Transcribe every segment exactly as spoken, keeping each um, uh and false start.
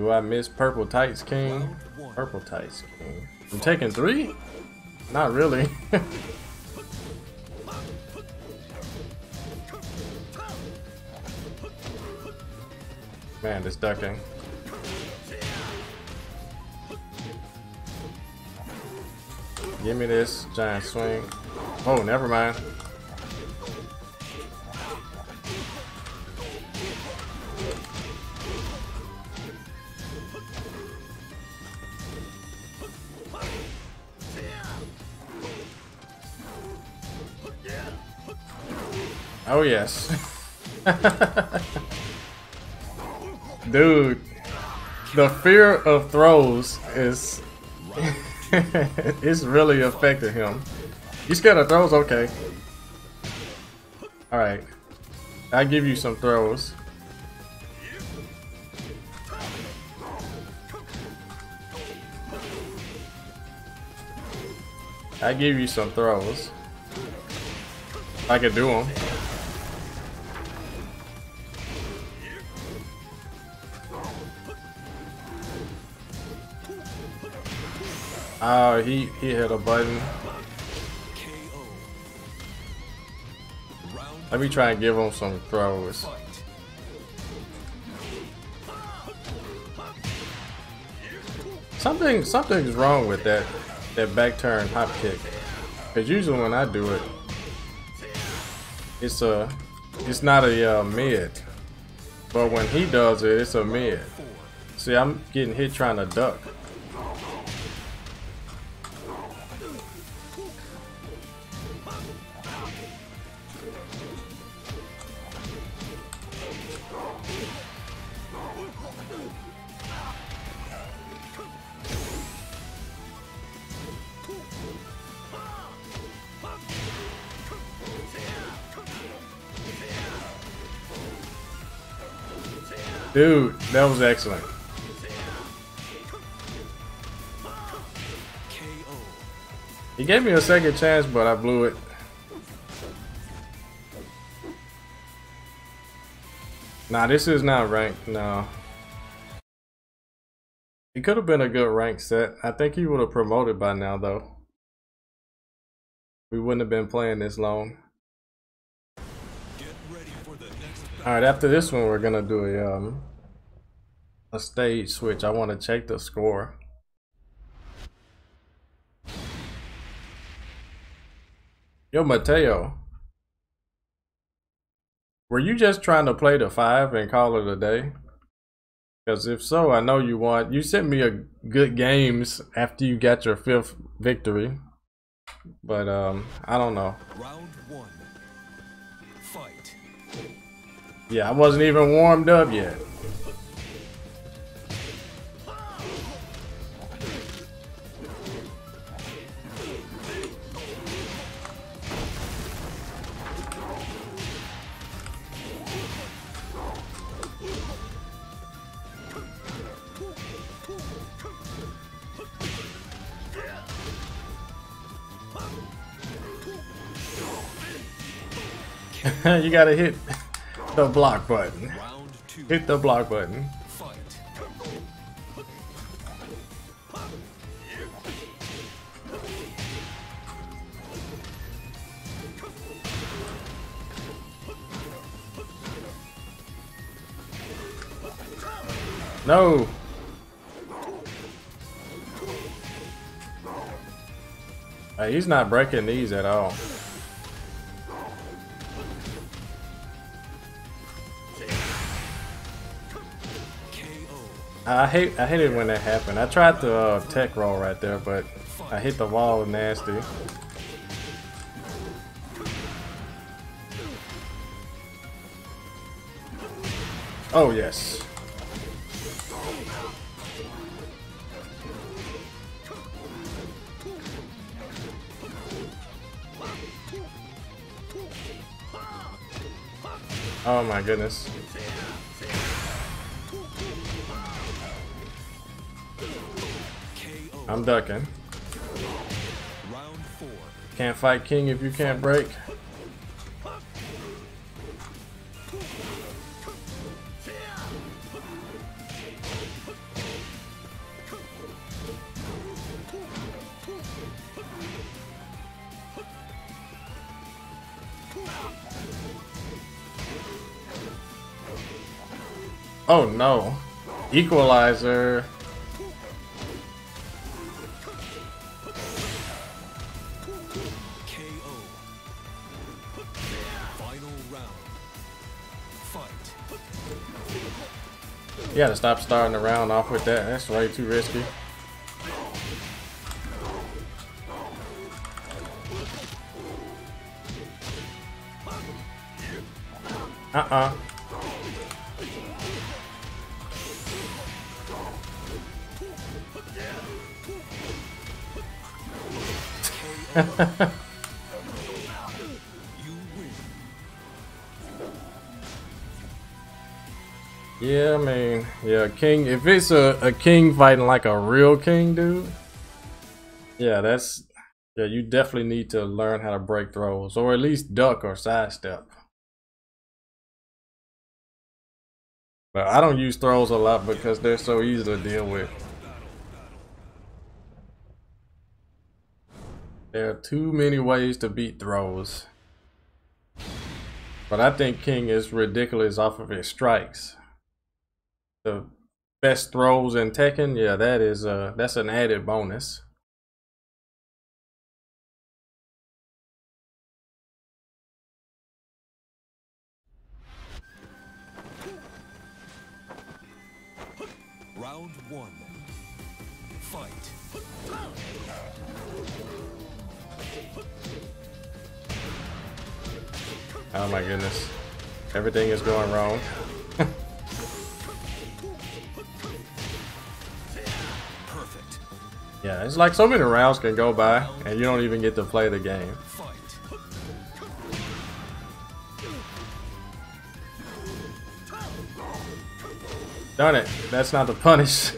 Do I miss purple tights, King? Purple tights, King. I'm taking three? Not really. Man, this ducking. Give me this giant swing. Oh, never mind. Oh yes. Dude, the fear of throws is it's really affecting him. You scared of throws? Okay. All right, I give you some throws. I give you some throws. I can do them. Oh, he, he hit a button. Let me try and give him some throws. Something something's wrong with that that back turn hop kick. Cause usually when I do it, it's a it's not a uh, mid. But when he does it, it's a mid. See, I'm getting hit trying to duck. Dude, that was excellent. He gave me a second chance, but I blew it. Nah, this is not ranked, no. It could have been a good rank set. I think he would have promoted by now, though. We wouldn't have been playing this long. Alright, after this one, we're gonna do a um a stage switch. I want to check the score. Yo, Mateo, were you just trying to play the five and call it a day? Because if so, I know you want. You sent me a good games after you got your fifth victory, but um, I don't know. Round one. Fight. Yeah, I wasn't even warmed up yet. You gotta hit the block button. Hit the block button. No. Hey, he's not breaking these at all. I hate I hate it when that happened. I tried to uh, tech roll right there, but I hit the wall nasty. Oh yes. Oh my goodness. I'm ducking. Round four. Can't fight King if you can't break. Oh no. Equalizer. You gotta stop starting the round off with that. That's way too risky. Uh-uh. Yeah, I mean, yeah, king. If it's a, a king fighting like a real king, dude, yeah, that's, yeah, you definitely need to learn how to break throws, or at least duck or sidestep. But I don't use throws a lot because they're so easy to deal with. There are too many ways to beat throws. But I think King is ridiculous off of his strikes. The best throws in Tekken, yeah, that is uh that's an added bonus. Round one. Fight. Oh my goodness. Everything is going wrong. Perfect. Yeah, it's like so many rounds can go by and you don't even get to play the game. Fight. Darn it, that's not the punish.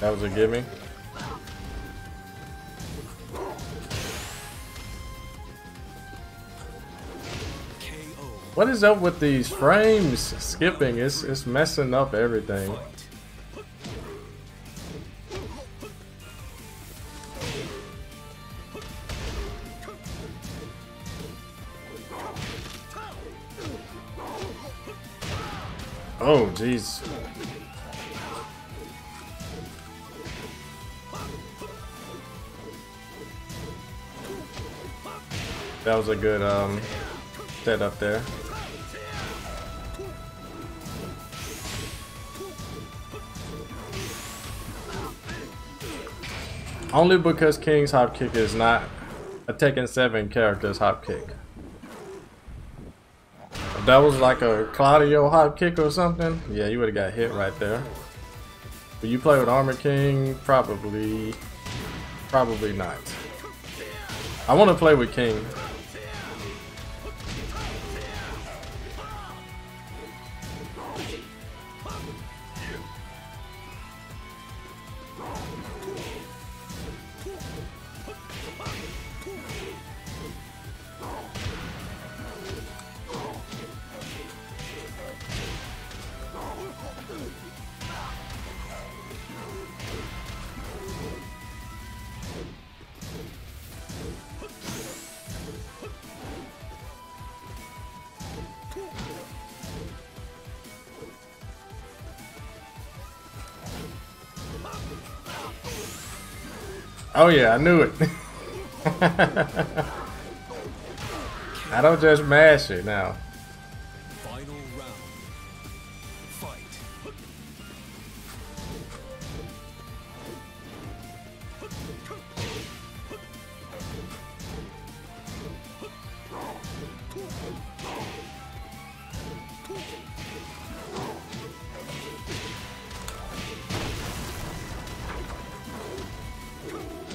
That was a gimme. What is up with these frames skipping? It's it's messing up everything. Oh jeez. That was a good um, set up there. Only because King's hop kick is not a Tekken seven character's hop kick. If that was like a Claudio hop kick or something, yeah, you would have got hit right there. But you play with Armor King, probably, probably not. I want to play with King. Oh yeah, I knew it. I don't just mash it now. Final round. Fight.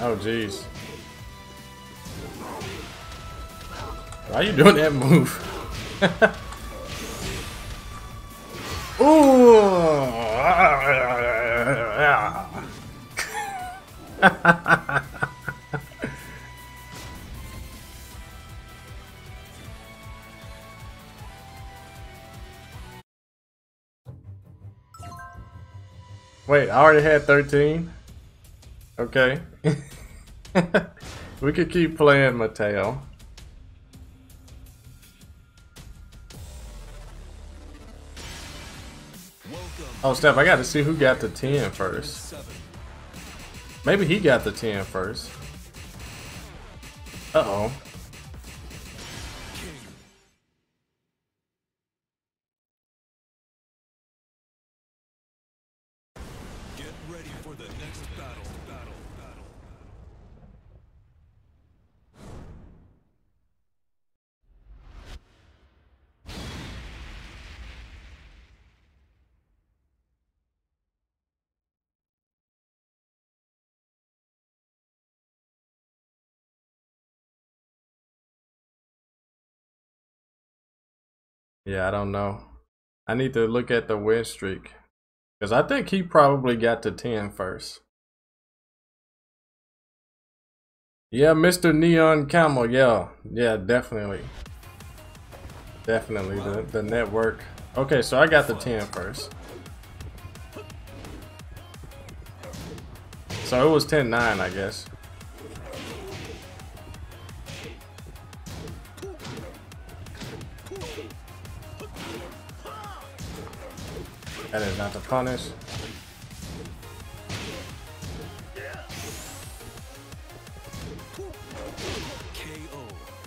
Oh jeez. Why are you doing that move? Ooh. I already had thirteen. Okay. We could keep playing Mateo. Oh snap, I gotta see who got the ten first. Maybe he got the ten first. Uh-oh. Yeah, I don't know. I need to look at the win streak. Because I think he probably got to ten first. Yeah, Mister Neon Camel. Yeah, yeah, definitely. Definitely, the, the network. Okay, so I got the ten first. So it was ten nine, I guess. That is not the punish.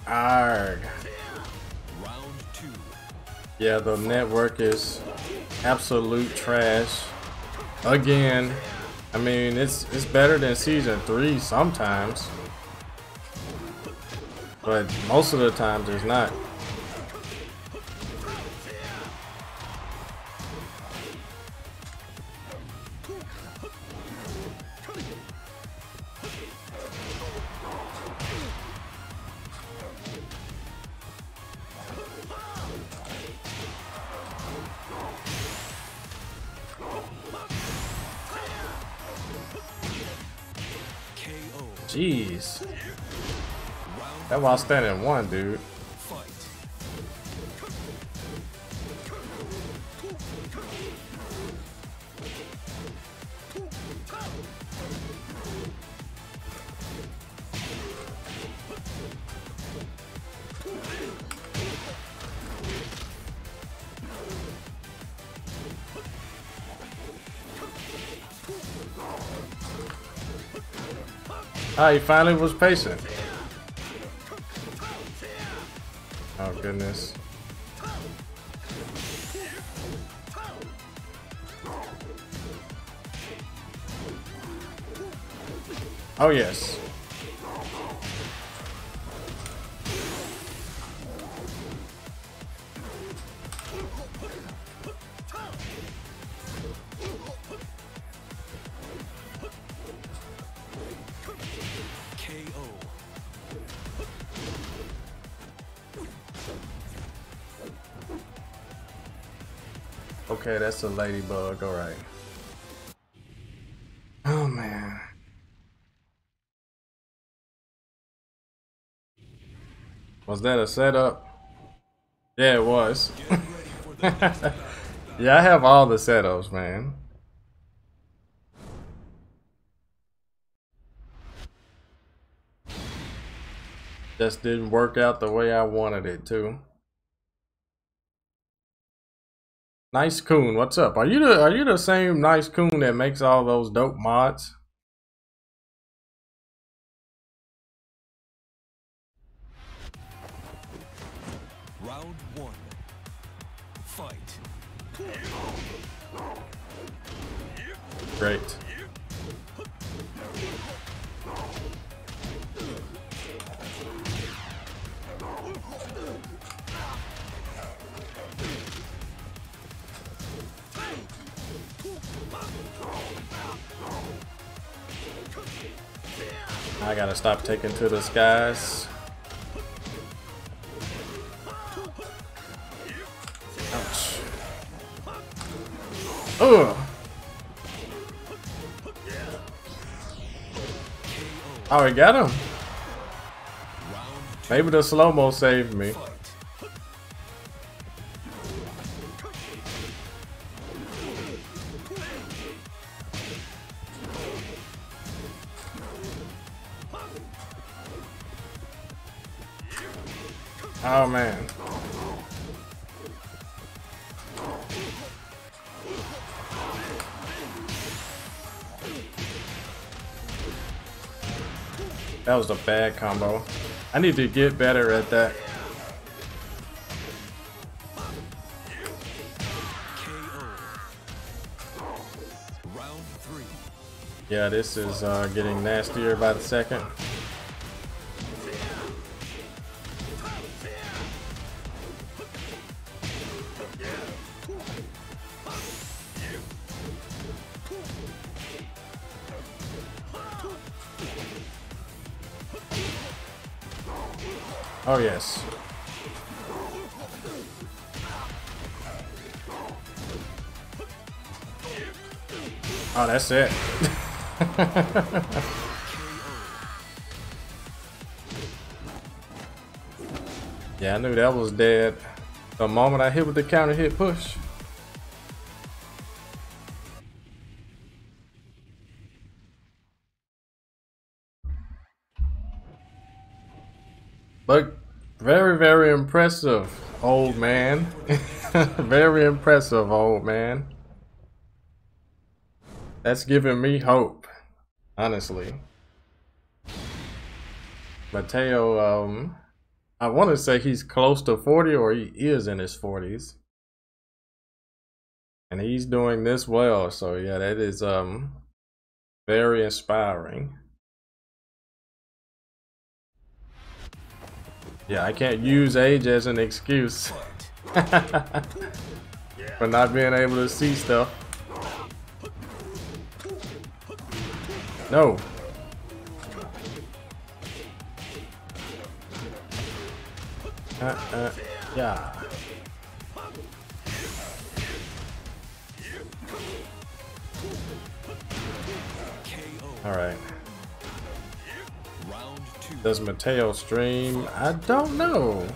Arg. Yeah, the network is absolute trash. Again, I mean, it's it's better than season three sometimes, but most of the times it's not. Jeez. That while standing one, dude. Ah, he finally was patient. Oh, goodness. Oh, yes. Okay, that's a ladybug, alright. Oh man. Was that a setup? Yeah, it was. Yeah, I have all the setups, man. Just didn't work out the way I wanted it to. Nice Coon, what's up? Are you the are you the same Nice Coon that makes all those dope mods? Round one. Fight. Great. I gotta stop taking to the skies. Ouch. Ugh. Oh, we got him. Maybe the slow-mo saved me. Oh man. That was a bad combo. I need to get better at that. Yeah, this is uh, getting nastier by the second. Oh yes. Oh, that's it. Yeah, I knew that was dead the moment I hit with the counter hit push. But very, very impressive, old man. Very impressive, old man. That's giving me hope, honestly. Mateo, um, I want to say he's close to forty, or he is in his forties. And he's doing this well, so yeah, that is um, very inspiring. Yeah, I can't use age as an excuse for not being able to see stuff. No. Uh, uh, yeah. All right. Does Mateo stream? I don't know.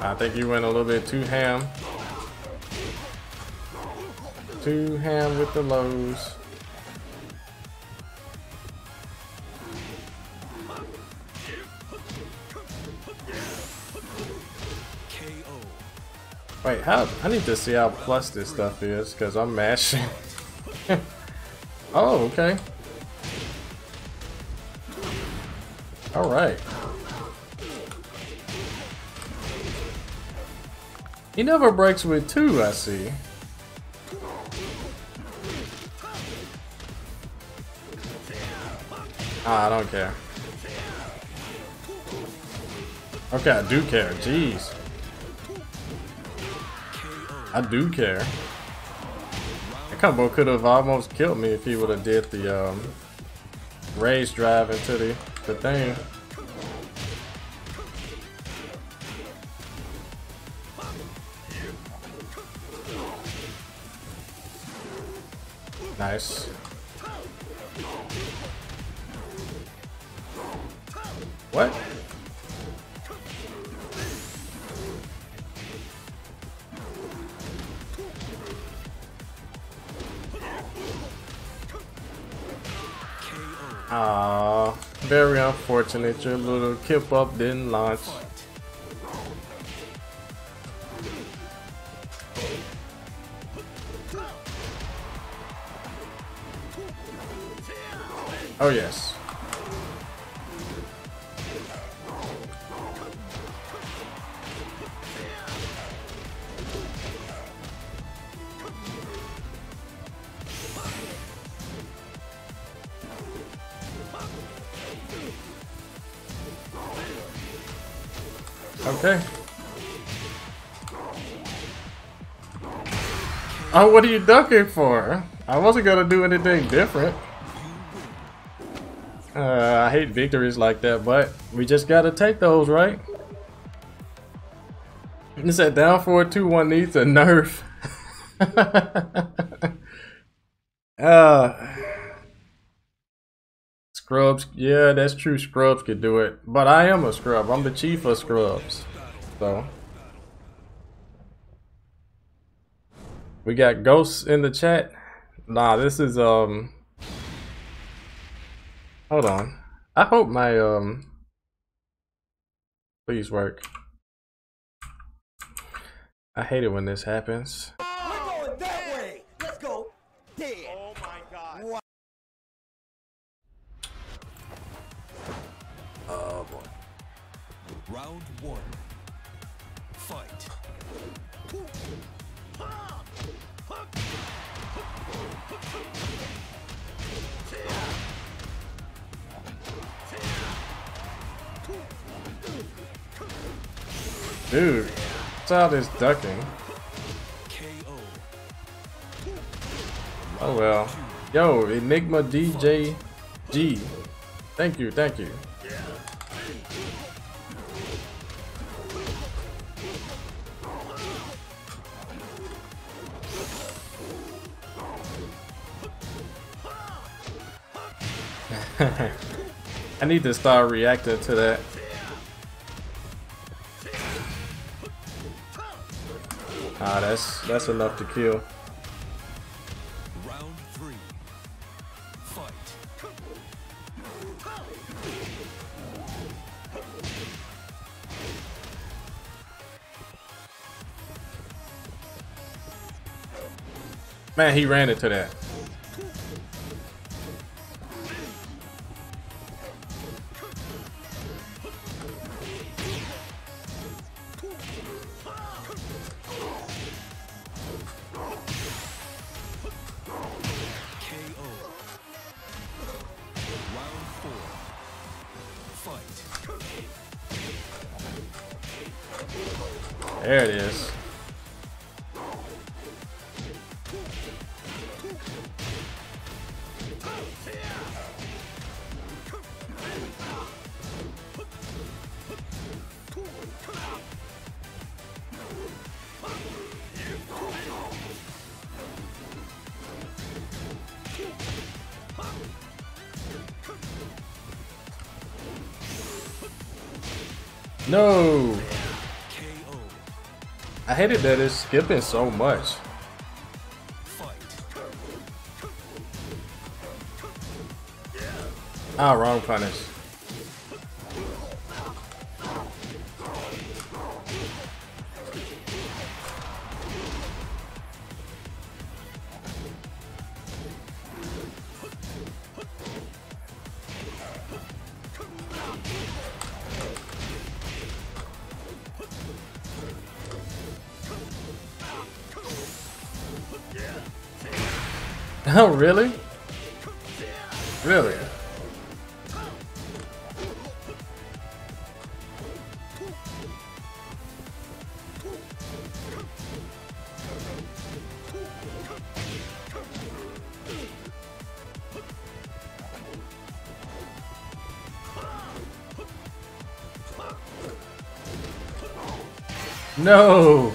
I think you went a little bit too ham. Too ham with the lows. Wait, how? I need to see how plus this stuff is, because I'm mashing. Oh, okay. All right. He never breaks with two, I see. Ah, I don't care. Okay, I do care. Jeez. I do care. That combo could have almost killed me if he would have did the um, rage drive into the, the thing. Nice. What? Ah, very unfortunate. Your little kip up didn't launch. Oh yes. Okay. Oh, what are you ducking for? I wasn't gonna do anything different. Uh, I hate victories like that, but we just gotta take those, right? It's that down four two one needs a nerf. uh, scrubs, yeah, that's true. Scrubs could do it, but I am a scrub. I'm the chief of scrubs, so We got ghosts in the chat. Nah, this is um hold on. I hope my um please work. I hate it when this happens. We're going that way. Let's go dead. Oh my god. Wow. Oh boy. Round one. Fight. Dude, what's all this ducking? Oh well. Yo, Enigma D J G. Thank you, thank you. I need to start reacting to that. Ah, that's that's enough to kill. Round three. Fight. Man, he ran into that. There it is. No. I hate it that it's skipping so much. Ah, wrong punish. Oh, really? Really? No!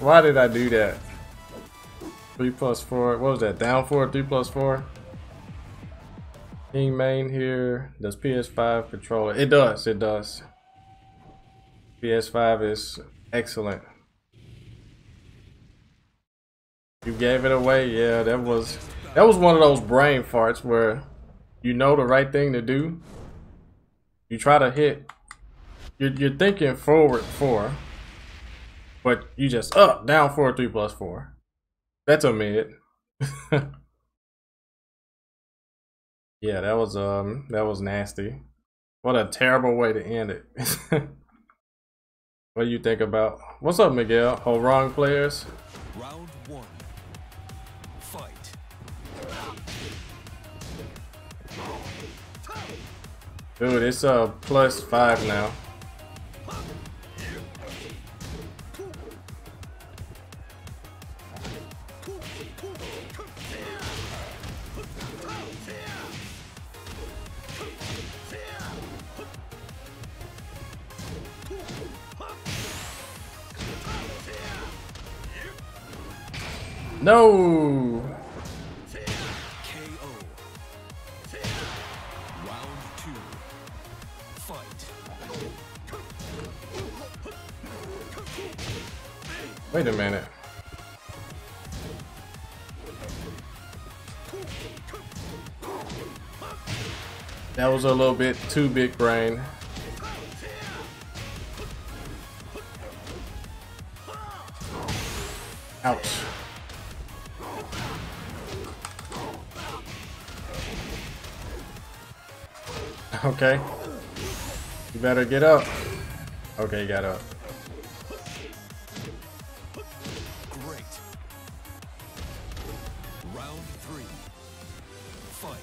Why did I do that? Three plus four. What was that? Down four. Three plus four. King main here. Does P S five control it? It does. It does. P S five is excellent. You gave it away. Yeah, that was that was one of those brain farts where you know the right thing to do. You try to hit. You're you're thinking forward four, but you just up down four. Three plus four. That's a mid. Yeah, that was um that was nasty. What a terrible way to end it. What do you think about? What's up, Miguel? Oh, wrong players. Round one. Fight. Dude, it's uh plus five now. No. K O. Round two. Fight. Wait a minute. That was a little bit too big brain. Ouch. Okay. You better get up. Okay, you got up. Great. Round three. Fight.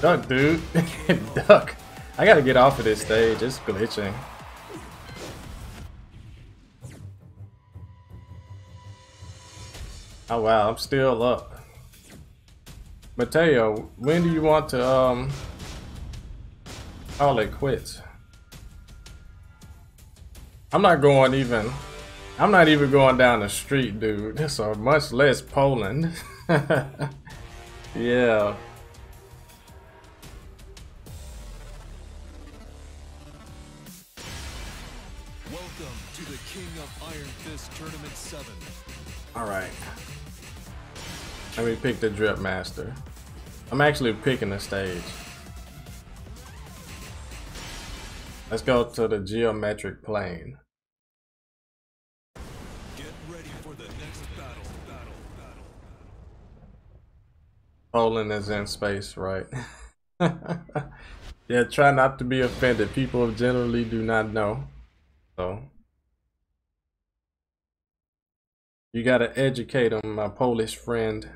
Duck, dude. Duck. I gotta get off of this stage. It's glitching. Oh wow, I'm still up. Mateo, when do you want to um call it quits? I'm not going even I'm not even going down the street, dude. So much less Poland. Yeah. Welcome to the King of Iron Fist Tournament seven. All right. Let me pick the Drip Master. I'm actually picking the stage. Let's go to the Geometric Plane. Poland is in space, right? Yeah, try not to be offended. People generally do not know. So, you gotta educate them, my Polish friend.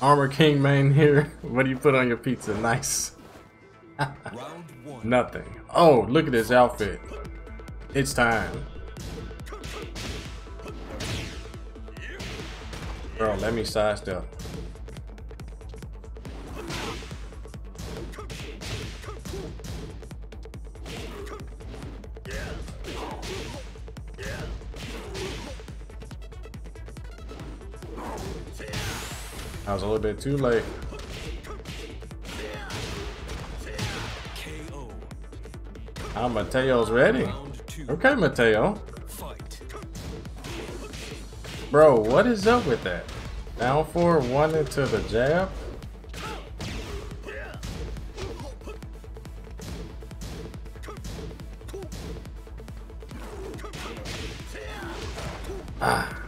Armor King main here. What do you put on your pizza? Nice. Nothing. Oh, look at this outfit. It's time. Bro, let me sidestep. I was a little bit too late. Ah, Mateo's ready. Okay, Mateo. Bro, what is up with that? Down four, one into the jab. Ah.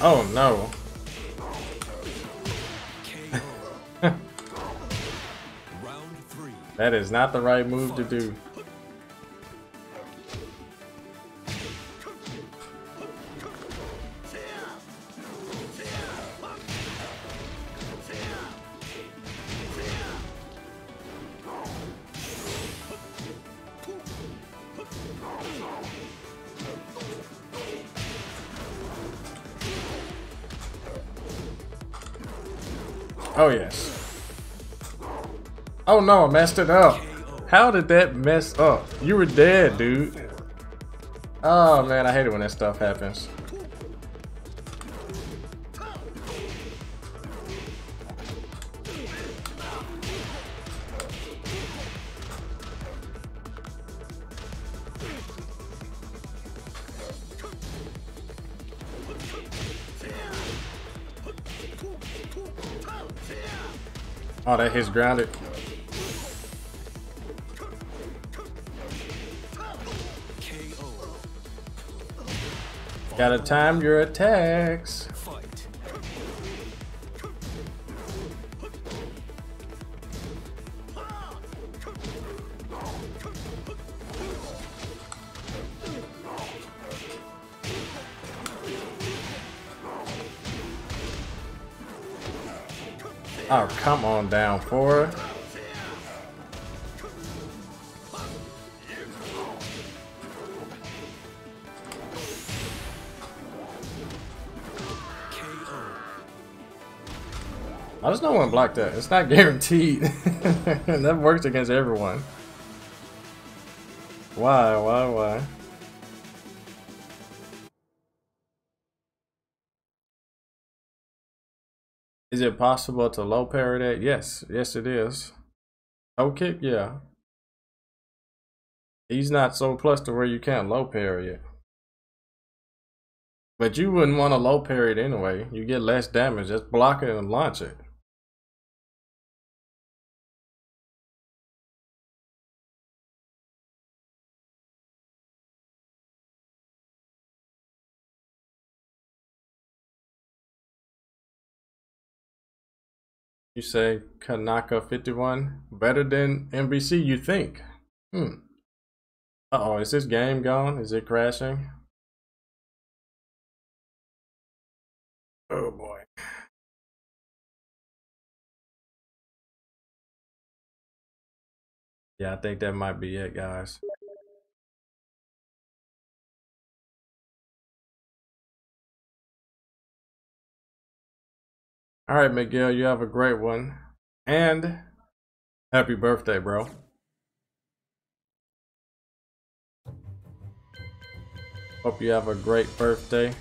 Oh no. That is not the right move to do. Oh yes. Oh no, I messed it up. How did that mess up? You were dead, dude. Oh man, I hate it when that stuff happens. Oh, that hits grounded. Gotta time your attacks. Fight. Oh, come on down, for it. I just don't want to block that. It's not guaranteed. That works against everyone. Why, why, why? Is it possible to low parry that? Yes. Yes, it is. Toe kick? Yeah. He's not so plus to where you can't low parry it. But you wouldn't want to low parry it anyway. You get less damage. Just block it and launch it. You say Kanaka fifty-one better than N B C, you think? Hmm. Uh-oh, is this game gone? Is it crashing? Oh boy. Yeah, I think that might be it, guys. All right, Miguel, you have a great one. And happy birthday, bro. Hope you have a great birthday.